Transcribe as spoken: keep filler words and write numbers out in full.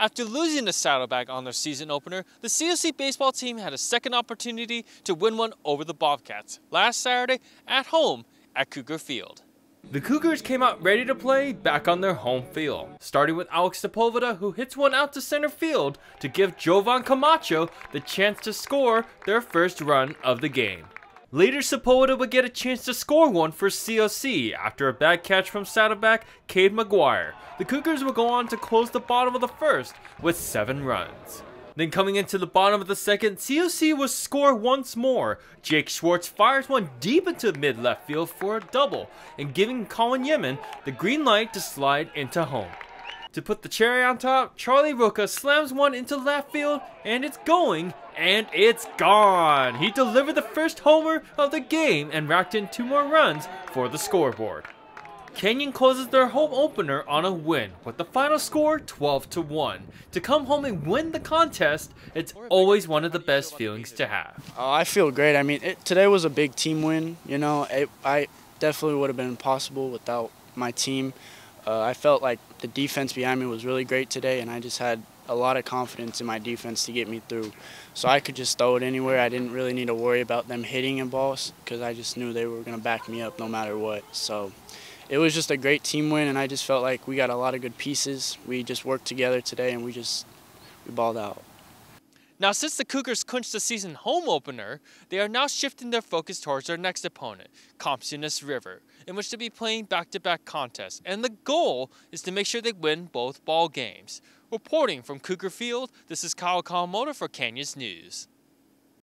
After losing to Saddleback on their season opener, the C O C baseball team had a second opportunity to win one over the Bobcats last Saturday at home at Cougar Field. The Cougars came out ready to play back on their home field, starting with Alex DePoveda, who hits one out to center field to give Jovan Camacho the chance to score their first run of the game. Later, Sepulveda would get a chance to score one for C O C after a bad catch from Saddleback Cade McGuire. The Cougars would go on to close the bottom of the first with seven runs. Then coming into the bottom of the second, C O C would score once more. Jake Schwartz fires one deep into mid-left field for a double and giving Colin Yeoman the green light to slide into home. To put the cherry on top, Charlie Rocha slams one into left field, and it's going, and it's gone! He delivered the first homer of the game and racked in two more runs for the scoreboard. Canyon closes their home opener on a win, with the final score twelve to one. To come home and win the contest, it's always one of the best feelings to have. Oh, I feel great. I mean, it, today was a big team win. You know, it, I definitely would have been impossible without my team. Uh, I felt like the defense behind me was really great today, and I just had a lot of confidence in my defense to get me through. So I could just throw it anywhere. I didn't really need to worry about them hitting and balls because I just knew they were going to back me up no matter what. So it was just a great team win, and I just felt like we got a lot of good pieces. We just worked together today, and we just we balled out. Now, since the Cougars clinched the season home opener, they are now shifting their focus towards their next opponent, Comptonus River, in which they'll be playing back-to-back contests, and the goal is to make sure they win both ball games. Reporting from Cougar Field, this is Kyle Kawamoto for Canyons News.